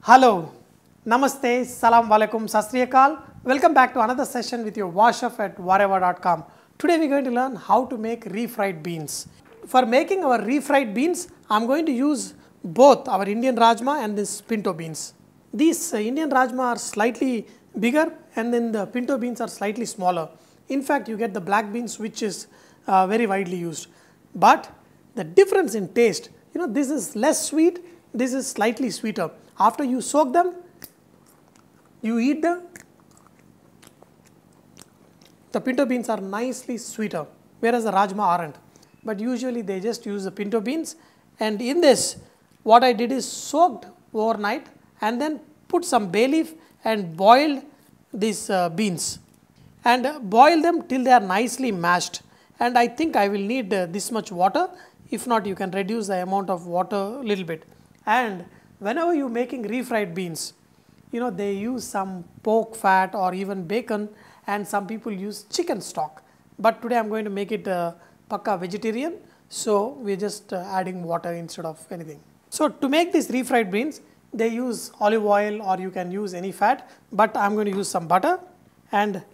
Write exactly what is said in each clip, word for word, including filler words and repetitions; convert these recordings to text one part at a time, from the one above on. Hello, Namaste, Salam Walaikum, Sastriyakal. Welcome back to another session with your Wash Off at Vahrehvah dot com. Today we are going to learn how to make refried beans. For making our refried beans, I am going to use both our Indian Rajma and this pinto beans. These Indian Rajma are slightly bigger and then the pinto beans are slightly smaller. In fact, you get the black beans which is uh, very widely used. But the difference in taste, you know, this is less sweet, this is slightly sweeter. After you soak them, you eat them, the pinto beans are nicely sweeter, whereas the Rajma aren't. But usually they just use the pinto beans, and in this, what I did is soaked overnight and then put some bay leaf and boiled these uh, beans and boil them till they are nicely mashed. And I think I will need uh, this much water. If not, you can reduce the amount of water a little bit. And whenever you're making refried beans, you know, they use some pork fat or even bacon, and some people use chicken stock. But today I'm going to make it uh, pakka vegetarian, so we're just uh, adding water instead of anything. So to make these refried beans, they use olive oil or you can use any fat, but I'm going to use some butter. And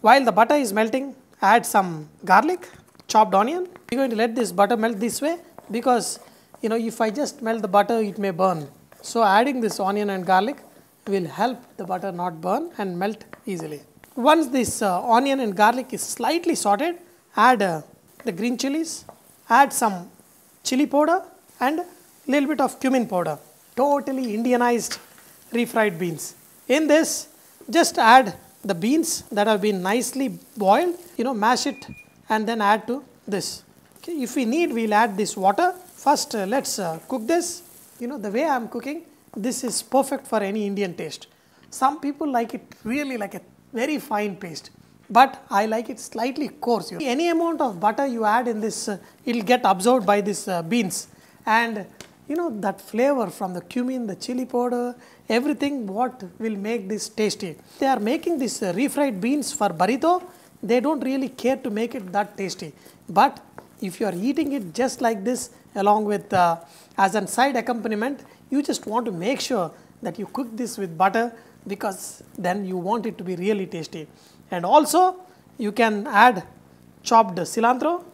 while the butter is melting, add some garlic, chopped onion. We're going to let this butter melt this way because, you know, if I just melt the butter, it may burn. So adding this onion and garlic will help the butter not burn and melt easily. Once this uh, onion and garlic is slightly sauteed, add uh, the green chilies, add some chili powder and little bit of cumin powder. Totally Indianized refried beans. In this, just add the beans that have been nicely boiled, you know, mash it and then add to this. Okay, if we need, we'll add this water. First, uh, let's uh, cook this. You know, the way I am cooking, this is perfect for any Indian taste. Some people like it really like a very fine paste, but I like it slightly coarse. Any amount of butter you add in this, uh, it'll get absorbed by these uh, beans. And you know, that flavor from the cumin, the chili powder, everything what will make this tasty. They are making these uh, refried beans for burrito. They don't really care to make it that tasty. But if you are eating it just like this, along with uh, as a side accompaniment, you just want to make sure that you cook this with butter because then you want it to be really tasty. And also you can add chopped cilantro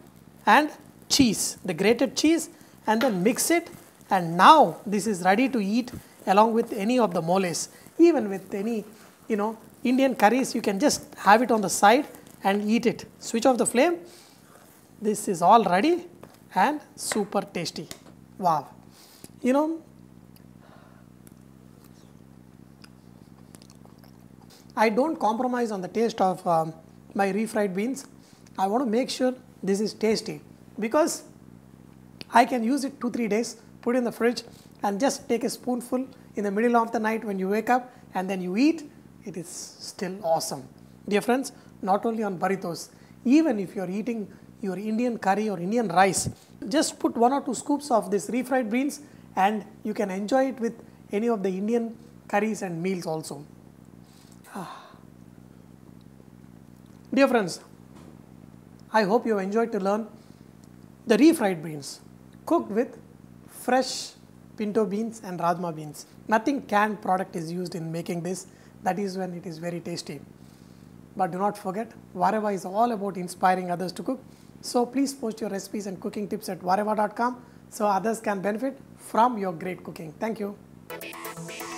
and cheese, the grated cheese, and then mix it. And now this is ready to eat along with any of the moles, even with any, you know, Indian curries. You can just have it on the side and eat it. Switch off the flame. This is all ready and super tasty. Wow. You know, I don't compromise on the taste of um, my refried beans. I want to make sure this is tasty because I can use it two three days, put it in the fridge and just take a spoonful in the middle of the night when you wake up and then you eat. It is still awesome. Dear friends, not only on burritos, even if you are eating your Indian curry or Indian rice, just put one or two scoops of this refried beans and you can enjoy it with any of the Indian curries and meals also. Ah. Dear friends, I hope you have enjoyed to learn the refried beans cooked with fresh pinto beans and Rajma beans. Nothing canned product is used in making this. That is when it is very tasty. But do not forget, Vahrehvah is all about inspiring others to cook. So please post your recipes and cooking tips at Vahrehvah dot com so others can benefit from your great cooking. Thank you.